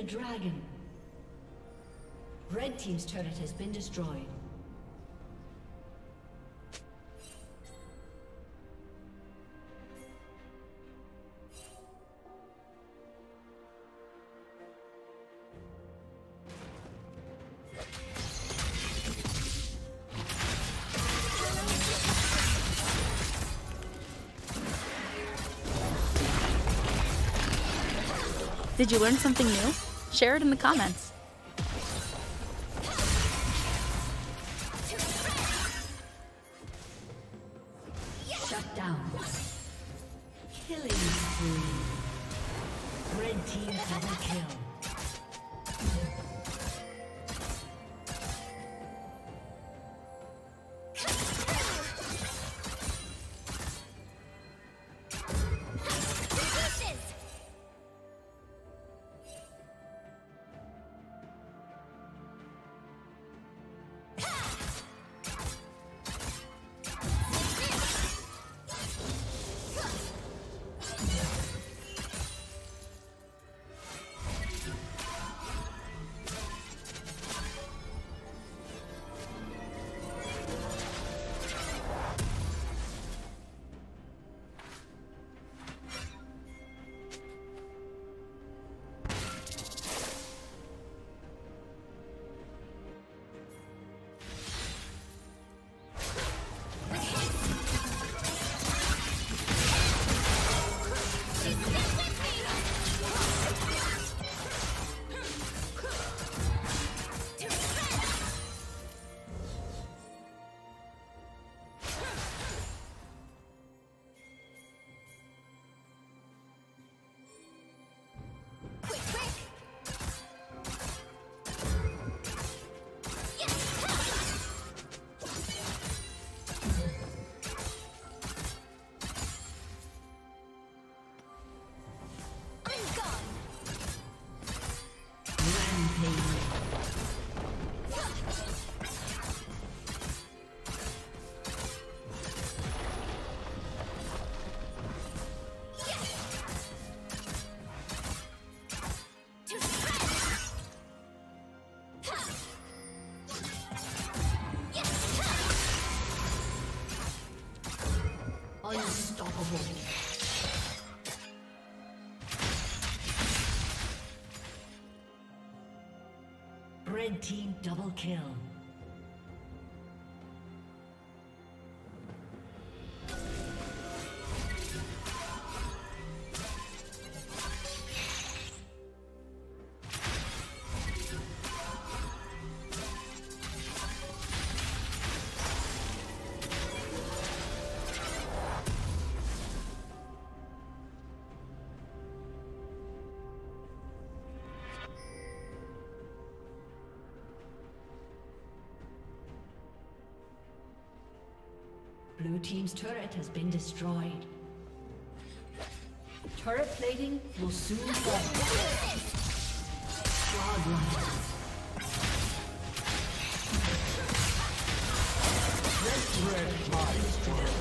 the dragon. Red team's turret has been destroyed. Did you learn something new? Share it in the comments. Shut down. Killing spree. Red team double kill. Red team double kill. Blue team's turret has been destroyed. Turret plating will soon fall. Red turret destroyed.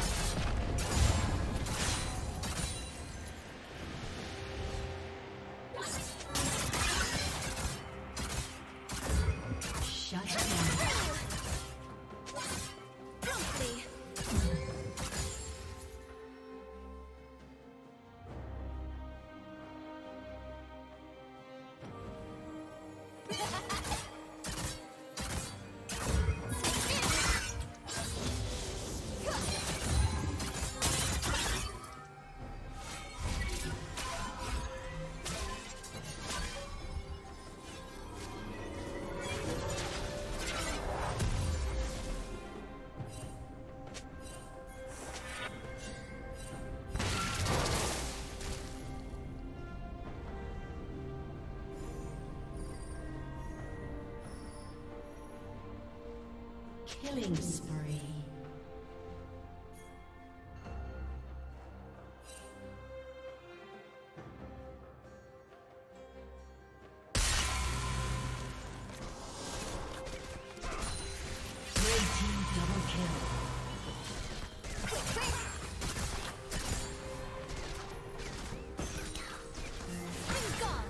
Killing spree. Red team double kill. I'm gone.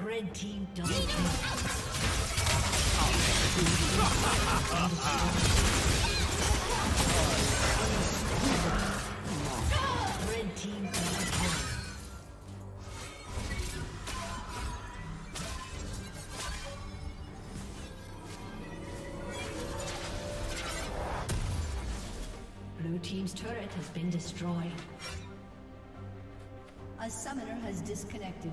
Red team double kill. Red team double kill. Blue team's turret has been destroyed. A summoner has disconnected.